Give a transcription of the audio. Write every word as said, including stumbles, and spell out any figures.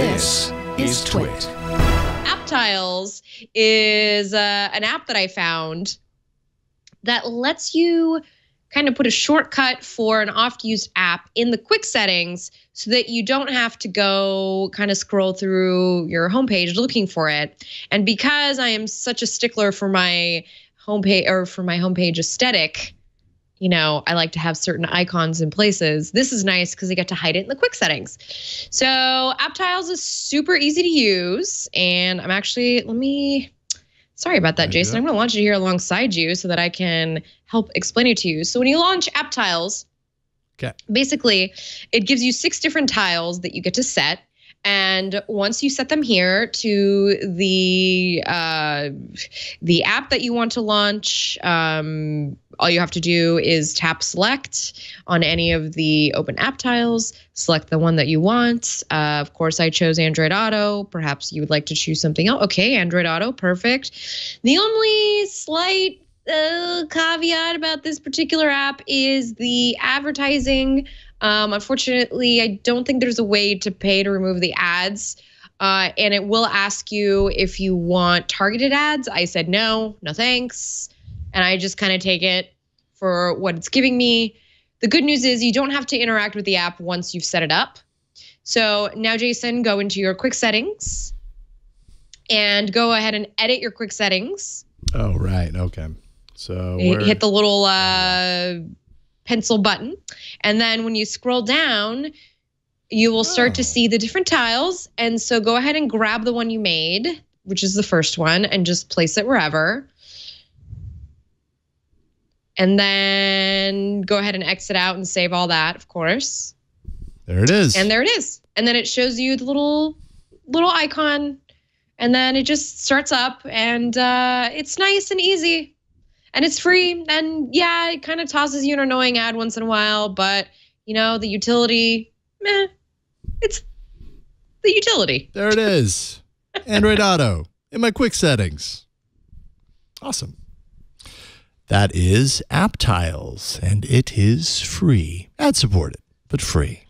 This is Twit. App Tiles is uh, an app that I found that lets you kind of put a shortcut for an oft-used app in the quick settings so that you don't have to go kind of scroll through your homepage looking for it. And because I am such a stickler for my homepage or for my homepage aesthetic, you know, I like to have certain icons in places. This is nice because I get to hide it in the quick settings. So App Tiles is super easy to use. And I'm actually, let me, sorry about that, Jason. I'm going to launch it here alongside you so that I can help explain it to you. So when you launch App Tiles, okay, basically it gives you six different tiles that you get to set. And once you set them here to the uh, the app that you want to launch, um, all you have to do is tap select on any of the open app tiles, select the one that you want. Uh, of course, I chose Android Auto. Perhaps you would like to choose something else. Okay, Android Auto, perfect. The only slight uh, caveat about this particular app is the advertising. Um, unfortunately, I don't think there's a way to pay to remove the ads, uh, and it will ask you if you want targeted ads. I said no, no thanks, and I just kind of take it for what it's giving me. The good news is you don't have to interact with the app once you've set it up. So now, Jason, go into your quick settings and go ahead and edit your quick settings. Oh, right. Okay. So we're hit the little uh, pencil button. And then when you scroll down, you will start oh. to see the different tiles. And so go ahead and grab the one you made, which is the first one, and just place it wherever. And then go ahead and exit out and save all that, of course. There it is. And there it is. And then it shows you the little, little icon. And then it just starts up, and uh, it's nice and easy. And it's free, and yeah, it kind of tosses you an annoying ad once in a while, but you know, the utility, meh, it's the utility. There it is. Android Auto in my quick settings. Awesome. That is App Tiles, and it is free. Ad supported, but free.